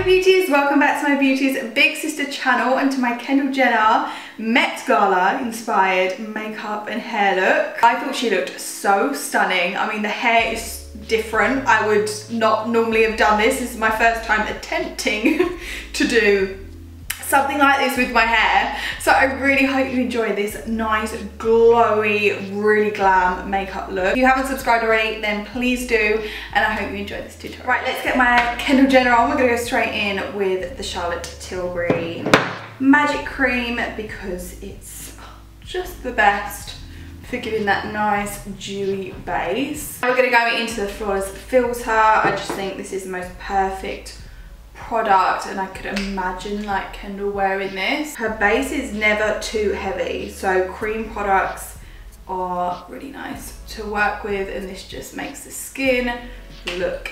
my beauties, welcome back to my Beauty's Big Sister channel and to my Kendall Jenner Met Gala inspired makeup and hair look. I thought she looked so stunning. I mean, the hair is different. I would not normally have done this. This is my first time attempting to do something like this with my hair, so I really hope you enjoy this nice glowy, really glam makeup look. If you haven't subscribed already, then please do, and I hope you enjoy this tutorial. Right, let's get my Kendall Jenner on. We're gonna go straight in with the Charlotte Tilbury Magic Cream because it's just the best for giving that nice dewy base. We're gonna go into the Flawless Filter. I just think this is the most perfect product, and I could imagine like Kendall wearing this. Her base is never too heavy, so cream products are really nice to work with, and this just makes the skin look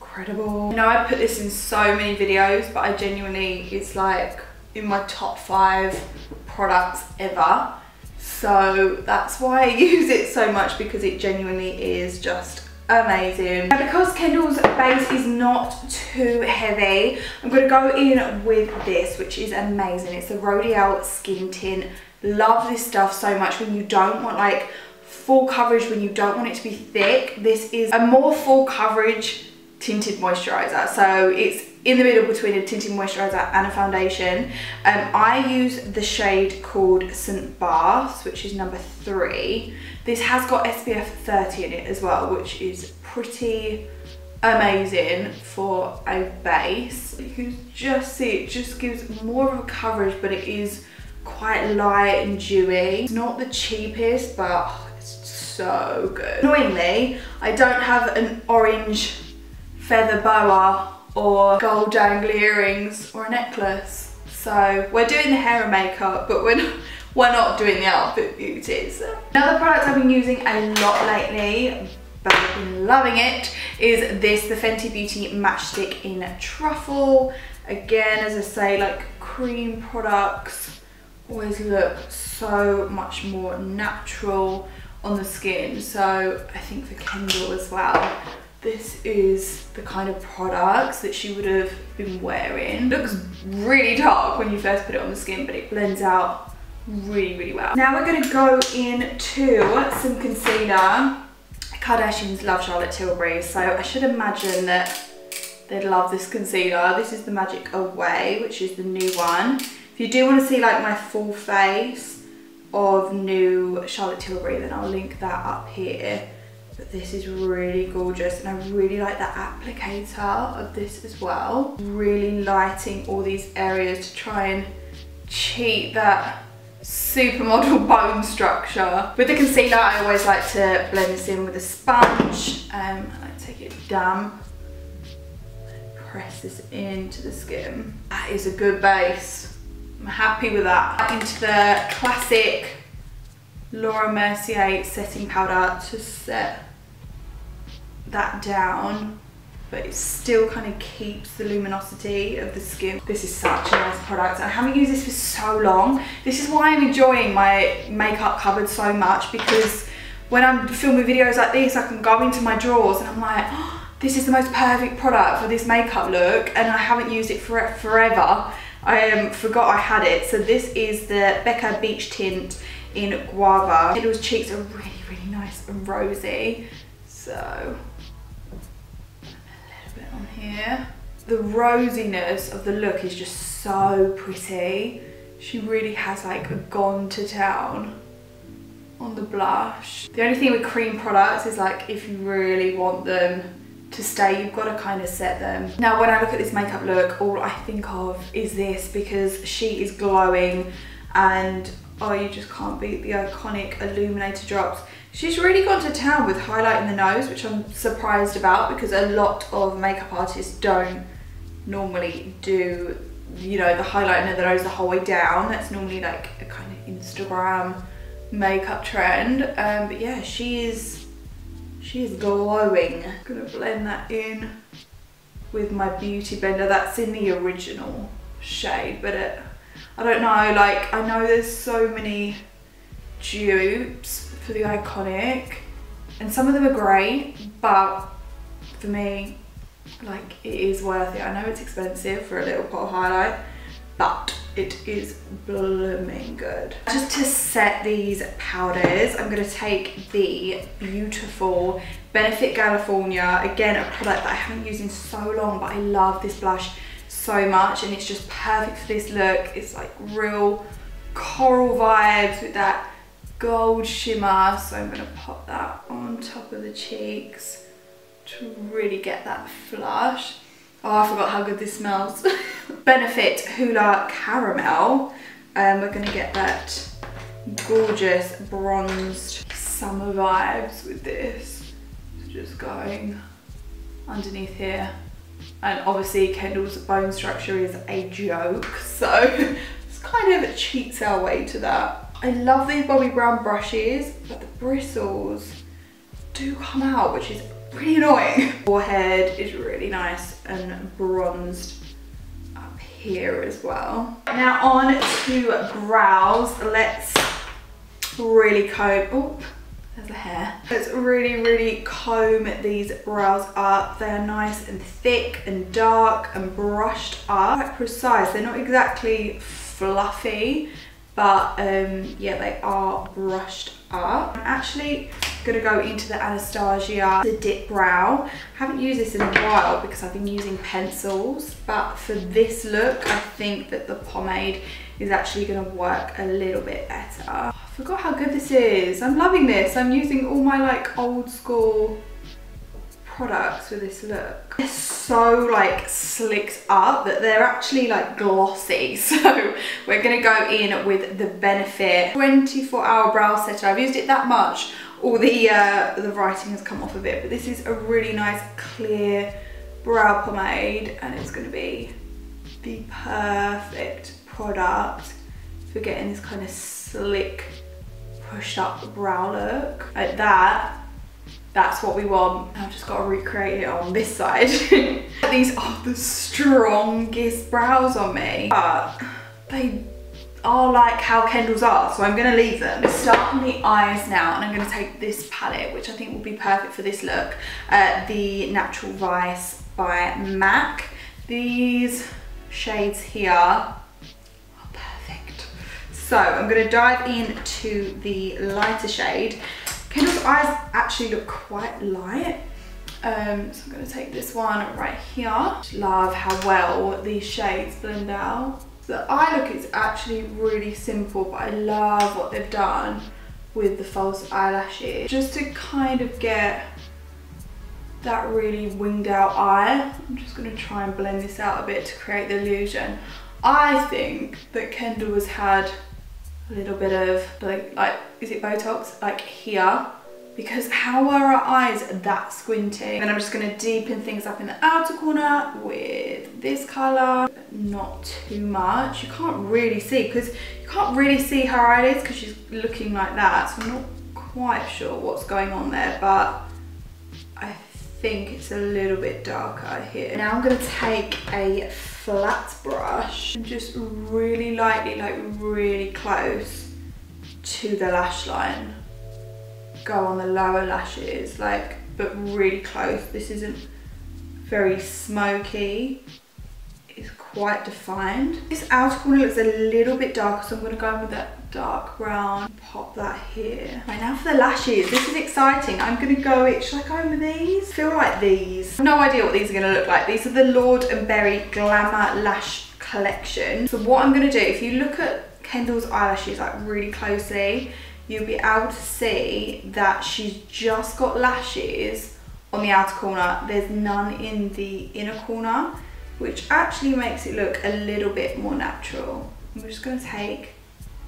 incredible. I know I put this in so many videos, but I genuinely, it's like in my top 5 products ever, so that's why I use it so much, because it genuinely is just amazing. Now, because Kendall's base is not too heavy, I'm going to go in with this, which is amazing. It's the Rodial Skin Tint. Love this stuff so much when you don't want like full coverage, when you don't want it to be thick. This is a more full coverage tinted moisturizer, so it's in the middle between a tinted moisturizer and a foundation. I use the shade called St. Baths, which is number 3. This has got SPF 30 in it as well, which is pretty amazing for a base. You can just see it just gives more of a coverage, but it is quite light and dewy. It's not the cheapest, but it's so good. Annoyingly, I don't have an orange feather boa or gold dangle earrings or a necklace. So we're doing the hair and makeup, but we're not doing the outfit beauties. Another product I've been using a lot lately, but I've been loving it, is this, the Fenty Beauty Matchstick in Truffle. Again, as I say, like cream products always look so much more natural on the skin. So I think for Kendall as well, this is the kind of products that she would have been wearing. Looks really dark when you first put it on the skin, but it blends out really, really well. Now we're gonna go into some concealer. Kardashians love Charlotte Tilbury, so I should imagine that they'd love this concealer. This is the Magic Away, which is the new one. If you do wanna see like my full face of new Charlotte Tilbury, then I'll link that up here. But this is really gorgeous, and I really like the applicator of this as well. Really lighting all these areas to try and cheat that supermodel bone structure. With the concealer, I always like to blend this in with a sponge. I like to take it damp and press this into the skin. That is a good base. I'm happy with that. Into the classic Laura Mercier setting powder to set that down, but it still kind of keeps the luminosity of the skin. This is such a nice product. I haven't used this for so long. This is why I'm enjoying my makeup cupboard so much, because when I'm filming videos like this, I can go into my drawers and I'm like, oh, this is the most perfect product for this makeup look, and I haven't used it for forever. I forgot I had it. So this is the Becca Beach Tint in Guava. Kendall's cheeks are really, really nice and rosy, so a little bit on here. The rosiness of the look is just so pretty. She really has like gone to town on the blush. The only thing with cream products is like, if you really want them to stay, you've got to kind of set them. Now when I look at this makeup look, all I think of is this, because she is glowing, and oh, you just can't beat the Iconic Illuminator Drops. She's really gone to town with highlighting the nose, which I'm surprised about, because a lot of makeup artists don't normally do, you know, the highlighting of the nose the whole way down. That's normally like a kind of Instagram makeup trend. But yeah, she is glowing. I'm gonna blend that in with my Beauty Blender. That's in the original shade, but it, I don't know, like, I know there's so many dupes for the Iconic, and some of them are great, but for me, Like, it is worth it. I know it's expensive for a little pot of highlight, but it is blooming good. Just to set these powders, I'm going to take the beautiful Benefit California. Again, a product that I haven't used in so long, but I love this blush so much, and it's just perfect for this look. It's like real coral vibes with that gold shimmer. So I'm going to pop that on top of the cheeks to really get that flush. Oh, I forgot how good this smells. Benefit Hoola Caramel. We're going to get that gorgeous bronzed summer vibes with this. So just going underneath here. And obviously Kendall's bone structure is a joke, so it's kind of cheats our way to that. I love these Bobbi Brown brushes, but the bristles do come out, which is pretty annoying. Forehead is really nice and bronzed up here as well. Now on to brows. Let's really comb, oh, there's the hair. Let's really comb these brows up. They're nice and thick and dark and brushed up. Quite precise, they're not exactly fluffy, but yeah, they are brushed up. I'm actually gonna go into the Anastasia, the dip brow. I haven't used this in a while because I've been using pencils, but for this look, I think that the pomade is actually gonna work a little bit better. I forgot how good this is. I'm loving this. I'm using all my like old school products for this look. They're so like slicked up that they're actually like glossy. So we're gonna go in with the Benefit 24 hour brow setter. I've used it that much. All the writing has come off of it, but this is a really nice clear brow pomade, and it's gonna be the perfect product for getting this kind of slick pushed up brow look. Like that. That's what we want. I've just got to recreate it on this side. These are the strongest brows on me, but they are like how Kendall's are, so I'm going to leave them. Let's start on the eyes now, and I'm going to take this palette, which I think will be perfect for this look. The Natural Vice by MAC. These shades here are perfect. So I'm going to dive into the lighter shade. Kendall's eyes actually look quite light, so I'm going to take this one right here. Love how well these shades blend out. The eye look is actually really simple, but I love what they've done with the false eyelashes, just to kind of get that really winged out eye. I'm just going to try and blend this out a bit to create the illusion. I think that Kendall has had a little bit of like is it Botox like here, because how are our eyes that squinty? And I'm just going to deepen things up in the outer corner with this color, not too much. You can't really see, because you can't really see her eyelids because she's looking like that, so I'm not quite sure what's going on there, but I think it's a little bit darker here. Now I'm going to take a flat brush and just really lightly, like really close to the lash line, go on the lower lashes, like, but really close. This isn't very smoky, it's quite defined. This outer corner looks a little bit darker, so I'm going to go in with that dark brown, pop that here. Right, now for the lashes, this is exciting. I'm going to go, should I go with these? I feel like these. I have no idea what these are going to look like. These are the Lord and Berry Glamour Lash Collection. So what I'm going to do, if you look at Kendall's eyelashes like really closely, you'll be able to see that she's just got lashes on the outer corner. There's none in the inner corner, which actually makes it look a little bit more natural. I'm just going to take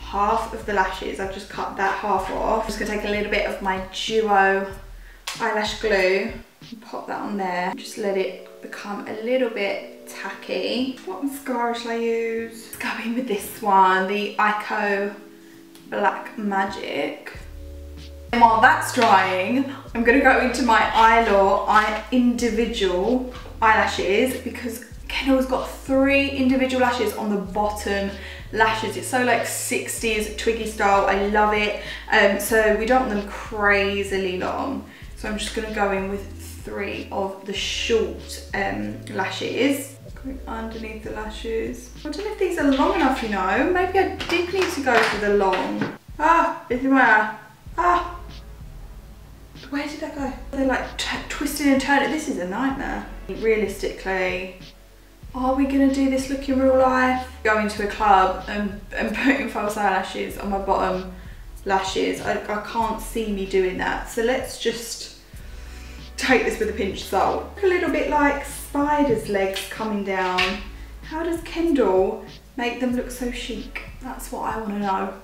half of the lashes. I've just cut that half off. I'm just going to take a little bit of my duo eyelash glue and pop that on there. Just let it become a little bit tacky. What mascara shall I use? Let's go in with this one, the ICO Black Magic. And while that's drying, I'm going to go into my Eylure individual eyelashes, because Kendall's got 3 individual lashes on the bottom lashes. It's so like 60s Twiggy style. I love it. So we don't want them crazily long. So I'm just going to go in with three of the short lashes. Going underneath the lashes. I don't know if these are long enough, you know. Maybe I did need to go for the long. Ah, this is my eye. Ah. Where did that go? They're like twisting and turning. This is a nightmare. Realistically, are we gonna do this look in real life? Going to a club and putting false eyelashes on my bottom lashes. I can't see me doing that. So let's just take this with a pinch of salt. A little bit like spiders' legs coming down. How does Kendall make them look so chic? That's what I wanna know.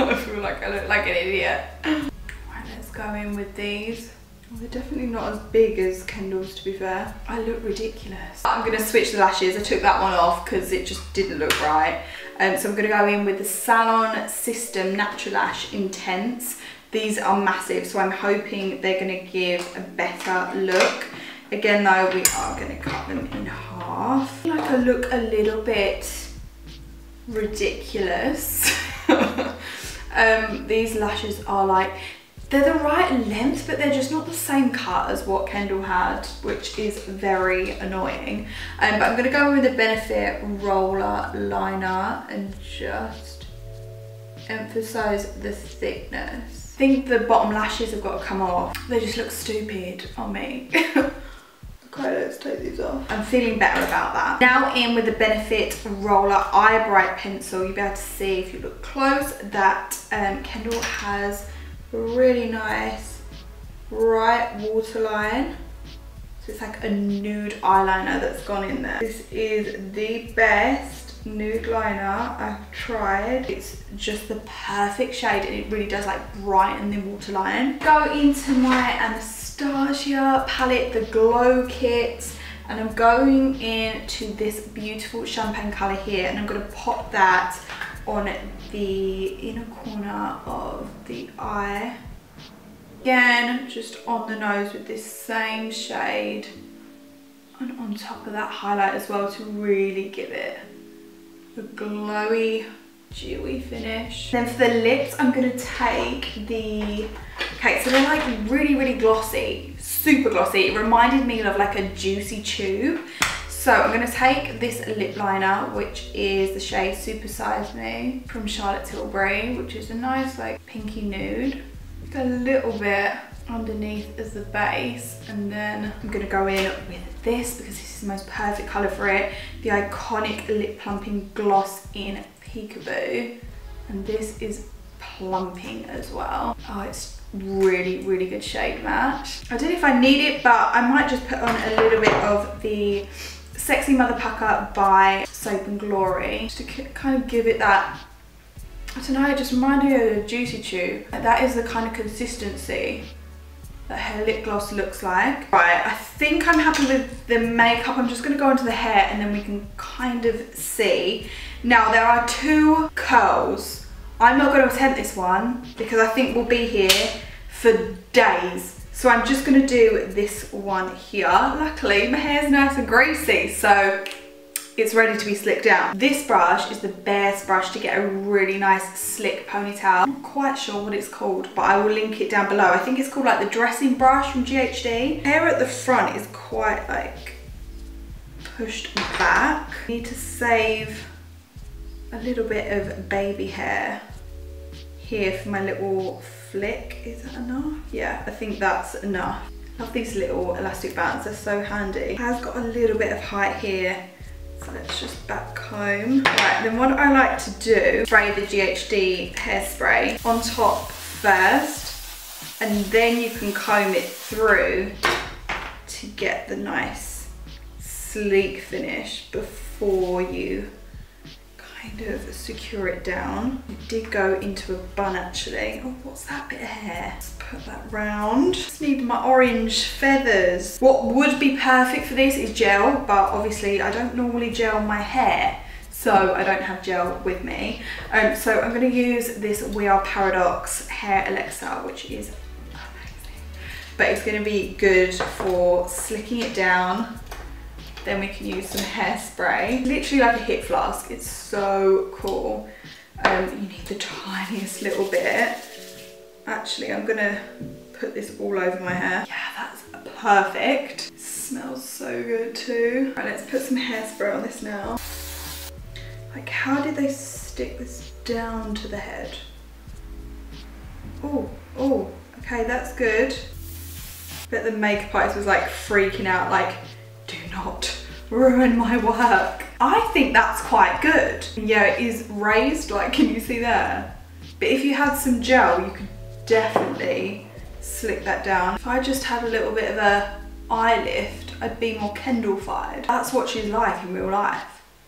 I feel like I look like an idiot. Right, let's go in with these. Well, they're definitely not as big as Kendall's, to be fair. I look ridiculous. I'm gonna switch the lashes. I took that one off because it just didn't look right. So I'm gonna go in with the Salon System Natural Lash Intense. These are massive, so I'm hoping they're gonna give a better look. Again though, we are gonna cut them in half. I feel like I look a little bit ridiculous. These lashes are like, they're the right length, but they're just not the same cut as what Kendall had, which is very annoying. But I'm gonna go in with the Benefit roller liner and just emphasize the thickness. I think the bottom lashes have got to come off. They just look stupid on me. Okay, let's take these off. I'm feeling better about that. Now in with the Benefit Roller Eye Bright Pencil. You'll be able to see if you look close that Kendall has really nice bright waterline. So it's like a nude eyeliner that's gone in there. This is the best nude liner I've tried. It's just the perfect shade and it really does like brighten the waterline. Go into my Anastasia palette, the Glow Kit, and I'm going into this beautiful champagne colour here and I'm going to pop that on the inner corner of the eye. Again, just on the nose with this same shade and on top of that highlight as well to really give it a glowy, dewy finish. Then for the lips, I'm going to take the... Okay, so they're like really, really glossy, super glossy. It reminded me of like a Juicy Tube. So I'm going to take this lip liner, which is the shade Supersize Me from Charlotte Tilbury, which is a nice like pinky nude. A little bit underneath as the base, and then I'm going to go in with this because this is the most perfect colour for it. The Iconic Lip Plumping Gloss in Peekaboo, and this is plumping as well. Oh, it's really, really good shade match. I don't know if I need it, but I might just put on a little bit of the Sexy Mother Pucker by Soap and Glory just to kind of give it that, I don't know, it just reminded me of a Juicy Tube. That is the kind of consistency that her lip gloss looks like. Right, I think I'm happy with the makeup. I'm just gonna go into the hair and then we can kind of see. Now, there are two curls. I'm not going to attempt this one because I think we'll be here for days. So I'm just going to do this one here. Luckily, my hair's nice and greasy, so it's ready to be slicked down. This brush is the best brush to get a really nice slick ponytail. I'm not quite sure what it's called, but I will link it down below. I think it's called like the dressing brush from GHD. Hair at the front is quite like pushed back. I need to save a little bit of baby hair here for my little flick. Is that enough? Yeah, I think that's enough. Love these little elastic bands, they're so handy. Has got a little bit of height here, so let's just back comb. Right, then what I like to do, spray the GHD hairspray on top first, and then you can comb it through to get the nice sleek finish before you kind of secure it down. It did go into a bun actually. Oh, what's that bit of hair? Let's put that round. Just need my orange feathers. What would be perfect for this is gel, but obviously I don't normally gel my hair, so I don't have gel with me. So I'm going to use this We Are Paradox hair elixir, which is amazing. But it's going to be good for slicking it down. Then we can use some hairspray. Literally like a hip flask, it's so cool. You need the tiniest little bit. Actually, I'm gonna put this all over my hair. Yeah, that's perfect. It smells so good too. Right, let's put some hairspray on this now. Like, how did they stick this down to the head? Oh, oh, okay, that's good. But the makeup artist was like freaking out, like, do not ruin my work. I think that's quite good. Yeah, it is raised, like, can you see there? But if you had some gel, you could definitely slick that down. If I just had a little bit of a eye lift, I'd be more Kendall-fied. That's what she's like in real life.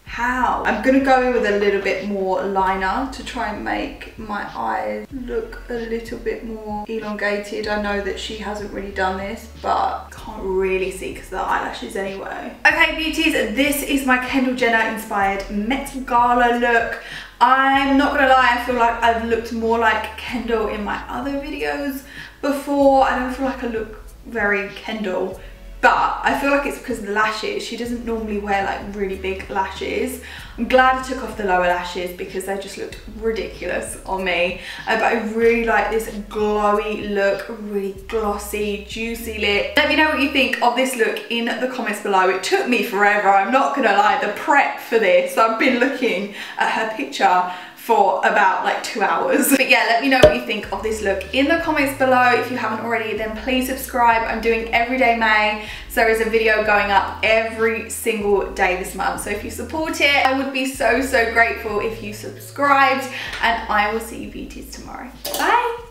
How? I'm gonna go in with a little bit more liner to try and make my eyes look a little bit more elongated. I know that she hasn't really done this, but can't really see because of the eyelashes anyway. Okay, beauties, this is my Kendall Jenner inspired Met Gala look. I'm not gonna lie, I feel like I've looked more like Kendall in my other videos before. I don't feel like I look very Kendall. But I feel like it's because of the lashes. She doesn't normally wear like really big lashes. I'm glad I took off the lower lashes because they just looked ridiculous on me. But I really like this glowy look, really glossy, juicy lip. Let me know what you think of this look in the comments below. It took me forever, I'm not gonna lie, the prep for this. I've been looking at her picture for about like 2 hours. But yeah, let me know what you think of this look in the comments below. If you haven't already, then please subscribe. I'm doing Everyday May, so there is a video going up every single day this month. So if you support it, I would be so, so grateful if you subscribed, and I will see you beauties tomorrow. Bye.